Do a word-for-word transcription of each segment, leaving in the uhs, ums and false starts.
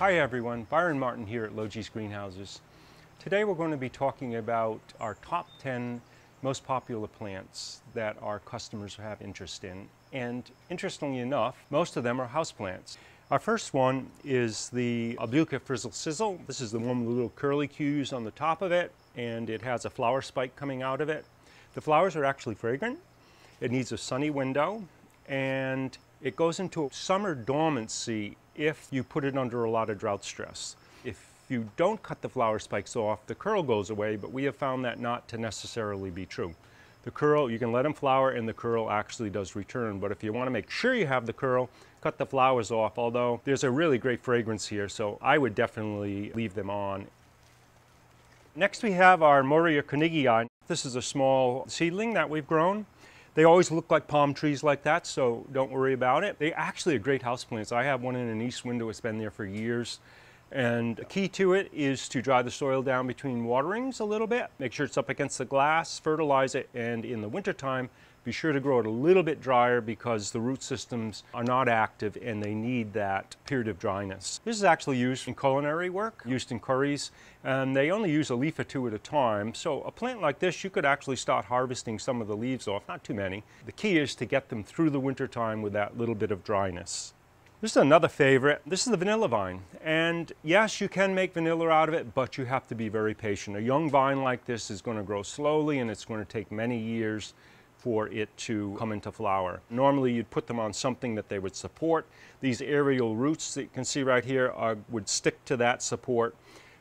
Hi everyone, Byron Martin here at Logee's Greenhouses. Today we're going to be talking about our top ten most popular plants that our customers have interest in. And interestingly enough, most of them are houseplants. Our first one is the Albuca Frizzle Sizzle. This is the one with the little curlicues on the top of it, and it has a flower spike coming out of it. The flowers are actually fragrant. It needs a sunny window, and it goes into a summer dormancy if you put it under a lot of drought stress. If you don't cut the flower spikes off, the curl goes away, but we have found that not to necessarily be true. The curl, you can let them flower and the curl actually does return, but if you want to make sure you have the curl, cut the flowers off, although there's a really great fragrance here, so I would definitely leave them on. Next we have our Murraya koenigii. This is a small seedling that we've grown. They always look like palm trees like that, so don't worry about it. They actually are great houseplants. I have one in an east window. It's been there for years. And the key to it is to dry the soil down between waterings a little bit, make sure it's up against the glass, fertilize it, and in the wintertime, be sure to grow it a little bit drier because the root systems are not active and they need that period of dryness. This is actually used in culinary work, used in curries, and they only use a leaf or two at a time. So a plant like this, you could actually start harvesting some of the leaves off, not too many. The key is to get them through the wintertime with that little bit of dryness. This is another favorite. This is the vanilla vine. And yes, you can make vanilla out of it, but you have to be very patient. A young vine like this is going to grow slowly and it's going to take many years for it to come into flower. Normally you'd put them on something that they would support. These aerial roots that you can see right here are, would stick to that support.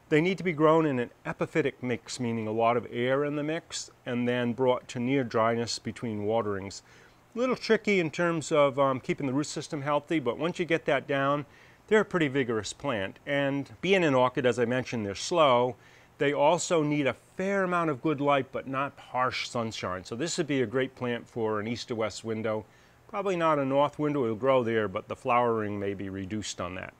They need to be grown in an epiphytic mix, meaning a lot of air in the mix, and then brought to near dryness between waterings. A little tricky in terms of um, keeping the root system healthy, but once you get that down, they're a pretty vigorous plant. And being an orchid, as I mentioned, they're slow. They also need a fair amount of good light, but not harsh sunshine. So this would be a great plant for an east to west window. Probably not a north window, it'll grow there, but the flowering may be reduced on that.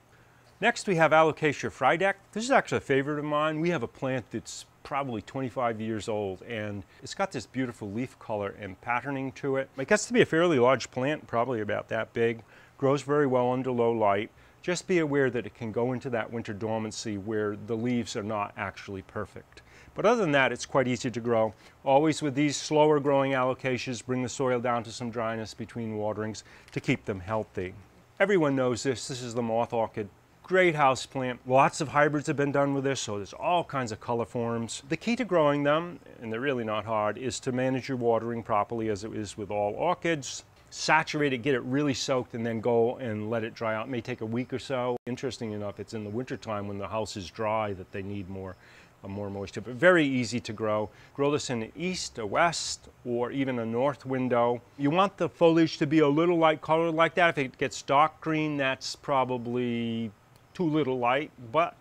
Next we have Alocasia 'Frydek'. This is actually a favorite of mine. We have a plant that's probably twenty-five years old, and it's got this beautiful leaf color and patterning to it. It gets to be a fairly large plant, probably about that big. Grows very well under low light. Just be aware that it can go into that winter dormancy where the leaves are not actually perfect. But other than that, it's quite easy to grow. Always with these slower growing alocasias, bring the soil down to some dryness between waterings to keep them healthy. Everyone knows this. This is the moth orchid. Great house plant. Lots of hybrids have been done with this, so there's all kinds of color forms. The key to growing them, and they're really not hard, is to manage your watering properly as it is with all orchids. Saturate it, get it really soaked, and then go and let it dry out. It may take a week or so. Interesting enough, it's in the wintertime when the house is dry that they need more, uh, more moisture, but very easy to grow. Grow this in the east, a west, or even a north window. You want the foliage to be a little light colored like that. If it gets dark green, that's probably too little light, but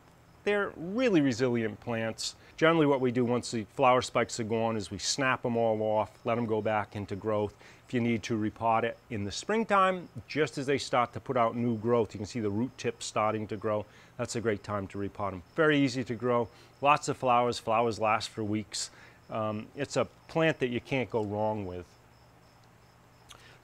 they're really resilient plants. Generally what we do once the flower spikes are gone is we snap them all off, let them go back into growth. If you need to repot it in the springtime, just as they start to put out new growth, you can see the root tips starting to grow. That's a great time to repot them. Very easy to grow, lots of flowers. Flowers last for weeks. Um, it's a plant that you can't go wrong with.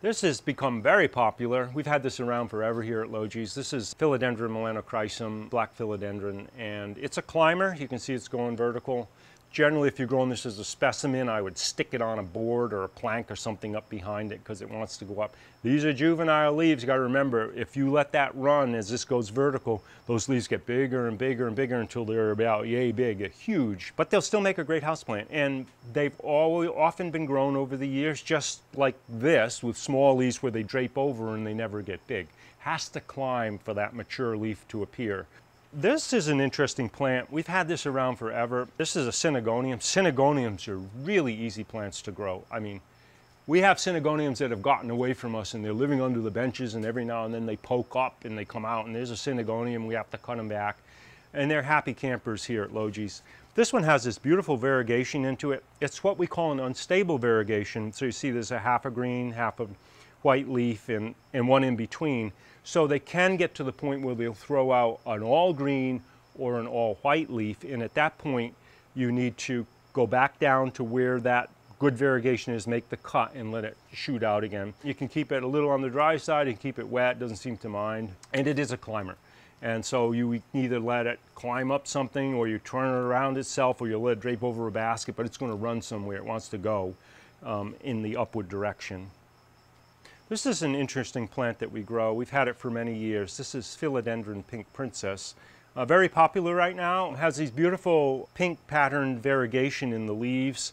This has become very popular. We've had this around forever here at Logee's. This is Philodendron melanochrysum, black philodendron, and it's a climber. You can see it's going vertical. Generally, if you're growing this as a specimen, I would stick it on a board or a plank or something up behind it because it wants to go up. These are juvenile leaves. You gotta remember, if you let that run as this goes vertical, those leaves get bigger and bigger and bigger until they're about yay big, they're huge. But they'll still make a great houseplant. And they've always, often been grown over the years just like this, with small leaves where they drape over and they never get big. Has to climb for that mature leaf to appear. This is an interesting plant. We've had this around forever. This is a Syngonium. Syngoniums are really easy plants to grow. I mean, we have Syngoniums that have gotten away from us and they're living under the benches, and every now and then they poke up and they come out, and there's a Syngonium, we have to cut them back. And they're happy campers here at Logee's. This one has this beautiful variegation into it. It's what we call an unstable variegation. So you see there's a half a green, half a white leaf, and, and one in between. So they can get to the point where they'll throw out an all green or an all white leaf. And at that point, you need to go back down to where that good variegation is, make the cut, and let it shoot out again. You can keep it a little on the dry side and keep it wet, doesn't seem to mind. And it is a climber. And so you either let it climb up something, or you turn it around itself, or you let it drape over a basket, but it's going to run somewhere. It wants to go um, in the upward direction. This is an interesting plant that we grow. We've had it for many years. This is Philodendron Pink Princess. Uh, very popular right now. It has these beautiful pink patterned variegation in the leaves.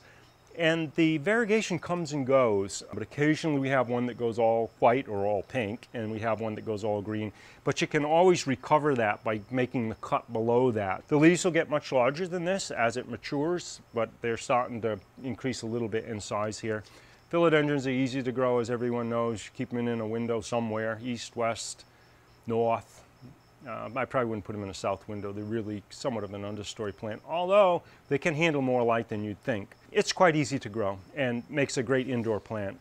And the variegation comes and goes, but occasionally we have one that goes all white or all pink, and we have one that goes all green. But you can always recover that by making the cut below that. The leaves will get much larger than this as it matures, but they're starting to increase a little bit in size here. Philodendrons are easy to grow, as everyone knows. You keep them in a window somewhere, east, west, north. Uh, I probably wouldn't put them in a south window. They're really somewhat of an understory plant, although they can handle more light than you'd think. It's quite easy to grow and makes a great indoor plant.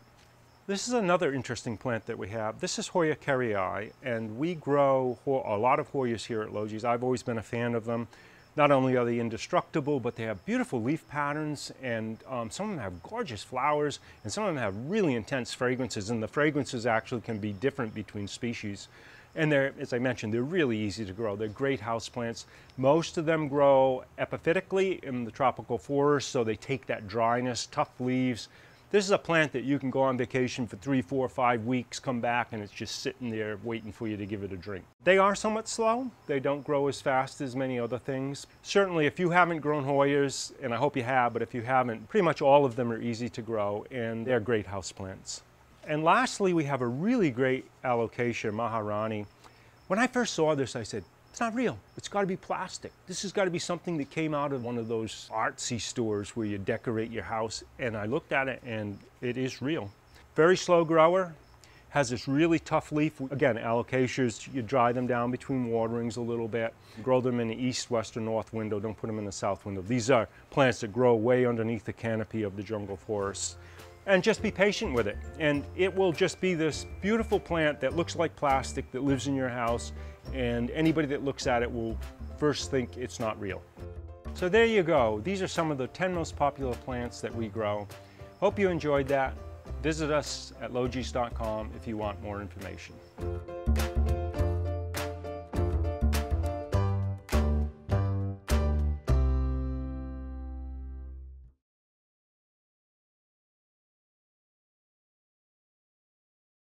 This is another interesting plant that we have. This is Hoya kerrii, and we grow a lot of Hoyas here at Logee's. I've always been a fan of them. Not only are they indestructible, but they have beautiful leaf patterns, and um, some of them have gorgeous flowers, and some of them have really intense fragrances, and the fragrances actually can be different between species. And they're, as I mentioned, they're really easy to grow. They're great house plants. Most of them grow epiphytically in the tropical forest, so they take that dryness, tough leaves. This is a plant that you can go on vacation for three, four, five weeks, come back, and it's just sitting there waiting for you to give it a drink. They are somewhat slow. They don't grow as fast as many other things. Certainly, if you haven't grown Hoyas, and I hope you have, but if you haven't, pretty much all of them are easy to grow, and they're great house plants. And lastly, we have a really great Alocasia Maharani. When I first saw this, I said, it's not real. It's got to be plastic. This has got to be something that came out of one of those artsy stores where you decorate your house. And I looked at it, and it is real. Very slow grower. Has this really tough leaf. Again, alocasias, you dry them down between waterings a little bit. Grow them in the east, west, or north window. Don't put them in the south window. These are plants that grow way underneath the canopy of the jungle forest. And just be patient with it. And it will just be this beautiful plant that looks like plastic, that lives in your house, and anybody that looks at it will first think it's not real. So there you go. These are some of the ten most popular plants that we grow. Hope you enjoyed that. Visit us at logees dot com if you want more information.